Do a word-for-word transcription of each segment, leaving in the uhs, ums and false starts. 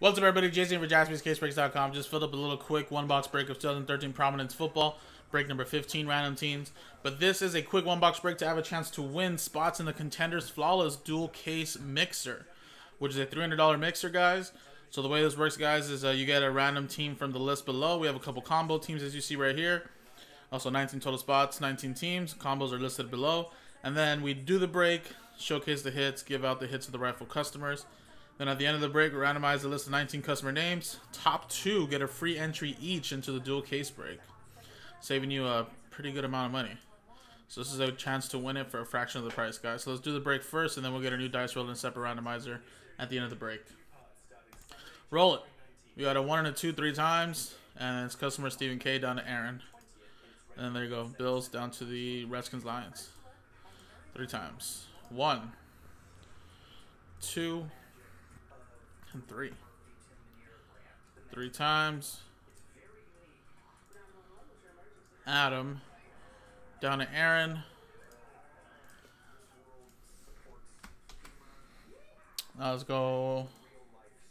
What's up, everybody? Jason for Jaspys Case Breaks dot com. Just filled up a little quick one-box break of twenty thirteen Prominence Football, break number fifteen, random teams. But this is a quick one-box break to have a chance to win spots in the Contenders Flawless Dual Case Mixer, which is a three hundred dollar mixer, guys. So the way this works, guys, is uh, you get a random team from the list below. We have a couple combo teams, as you see right here. Also, nineteen total spots, nineteen teams. Combos are listed below. And then we do the break, showcase the hits, give out the hits of the rightful customers. Then at the end of the break, we randomize the list of nineteen customer names. Top two get a free entry each into the dual case break, saving you a pretty good amount of money. So this is a chance to win it for a fraction of the price, guys. So let's do the break first, and then we'll get a new dice roll and separate randomizer at the end of the break. Roll it. We got a one and a two three times, and it's customer Stephen K down to Aaron. And there you go. Bills down to the Redskins Lions. Three times. One. Two. And three. Three times. Adam. Down to Aaron. Now let's go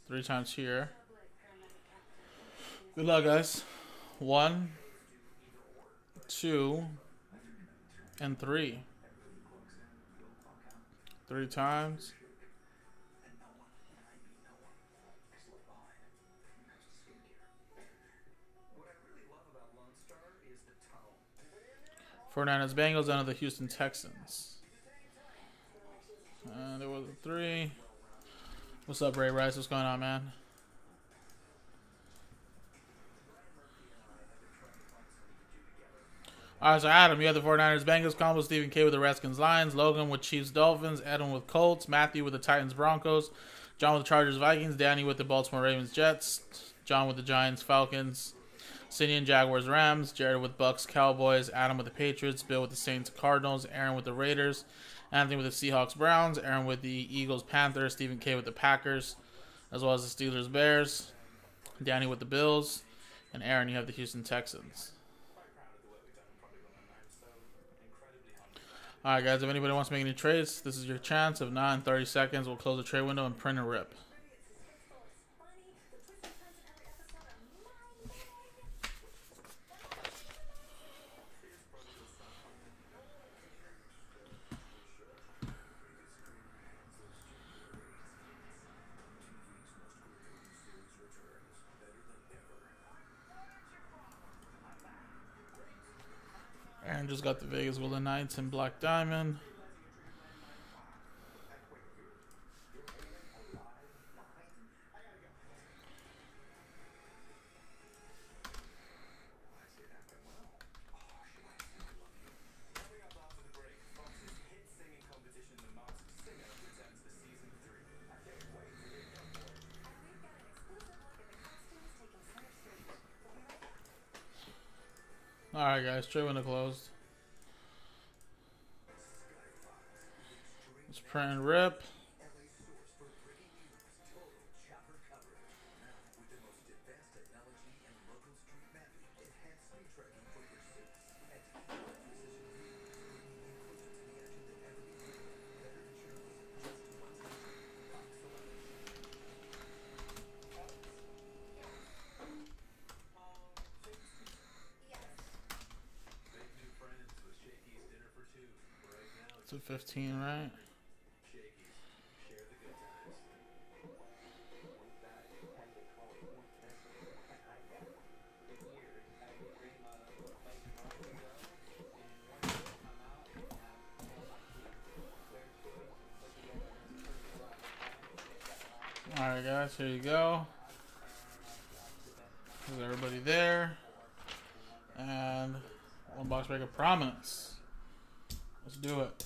three times here. Good luck, guys. One. Two. And three. Three times. Fernandez Bengals down to the Houston Texans. Uh, there was a three. What's up, Ray Rice? What's going on, man? All right, so Adam, you have the forty-niners Bengals combo, Stephen K with the Redskins Lions, Logan with Chiefs Dolphins, Edwin with Colts, Matthew with the Titans Broncos, John with the Chargers Vikings, Danny with the Baltimore Ravens Jets, John with the Giants Falcons, Simeon Jaguars Rams, Jared with Bucks Cowboys, Adam with the Patriots, Bill with the Saints Cardinals, Aaron with the Raiders, Anthony with the Seahawks Browns, Aaron with the Eagles Panthers, Stephen K with the Packers, as well as the Steelers Bears, Danny with the Bills, and Aaron, you have the Houston Texans. Alright, guys, if anybody wants to make any trades, this is your chance. If not, in thirty seconds, we'll close the trade window and print and rip. Aaron just got the Vegas Golden Knights and Black Diamond. Alright, guys, trade window closed. Let's print and rip. To fifteen, right? All right, guys, here you go. There's everybody there, and one box break of Prominence. Let's do it.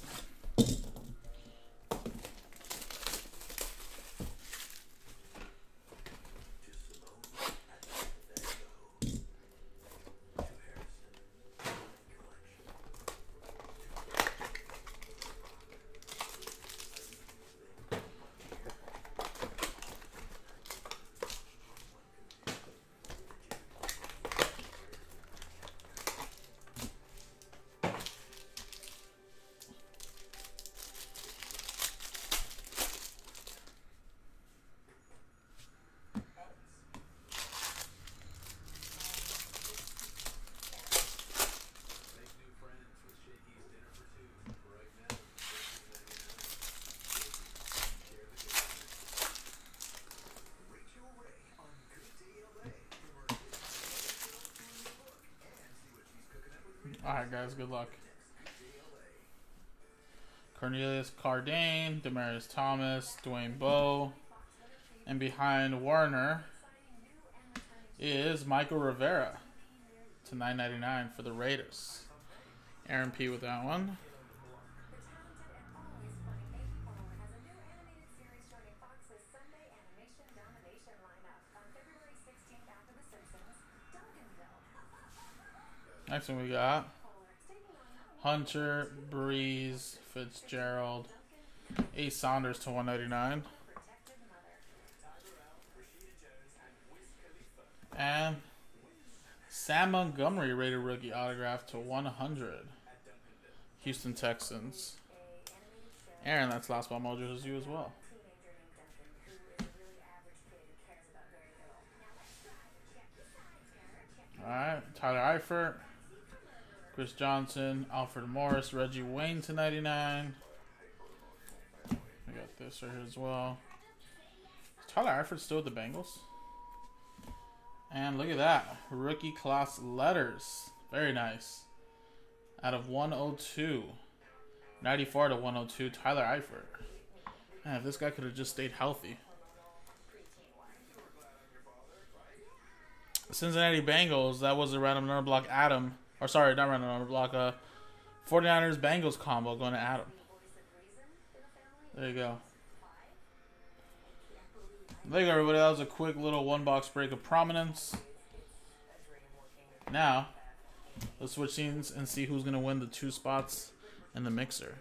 All right, guys. Good luck. Cornelius Cardane, Demaryius Thomas, Dwayne Bowe, and behind Warner is Michael Rivera to nine ninety-nine for the Raiders. Aaron P with that one. Next one we got Hunter Breeze Fitzgerald, Ace Saunders to one ninety-nine, and Sam Montgomery Raider rookie autograph to one hundred, Houston Texans. Aaron, that's last ball mojo is you as well. All right, Tyler Eifert, Chris Johnson, Alfred Morris, Reggie Wayne to ninety-nine. I got this right here as well. Is Tyler Eifert still with the Bengals? And look at that. Rookie class letters. Very nice. Out of one oh two. ninety-four to one oh two, Tyler Eifert. Man, if this guy could have just stayed healthy. Cincinnati Bengals, that was a random number block Adam. Or sorry, not random number block. Uh, forty-niners Bengals combo going to Adam. There you go. There you go, everybody. That was a quick little one-box break of Prominence. Now, let's switch scenes and see who's going to win the two spots in the mixer.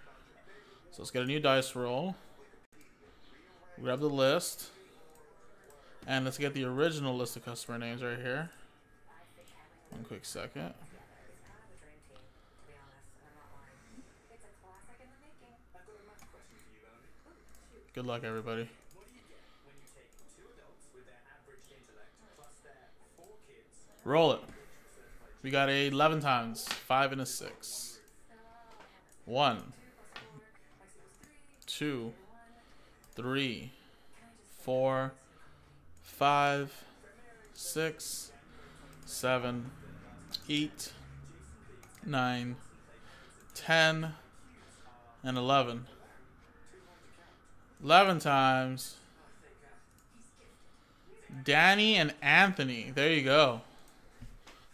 So let's get a new dice roll. Grab the list. And let's get the original list of customer names right here. One quick second. Good luck, everybody. Roll it. We got a eleven times, five and a six. One, two, three, four, five, six, seven, eight, nine, ten, and eleven. eleven times. Danny and Anthony. There you go.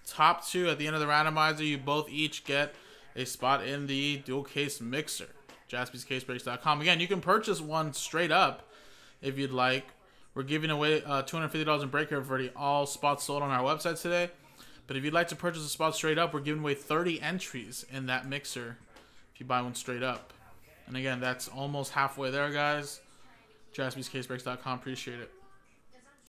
Top two at the end of the randomizer. You both each get a spot in the dual case mixer. Jaspys Case Breaks dot com. Again, you can purchase one straight up if you'd like. We're giving away uh, two hundred fifty dollars in break here for the all spots sold on our website today. But if you'd like to purchase a spot straight up, we're giving away thirty entries in that mixer if you buy one straight up. And again, that's almost halfway there, guys. Jaspys Case Breaks dot com. Appreciate it.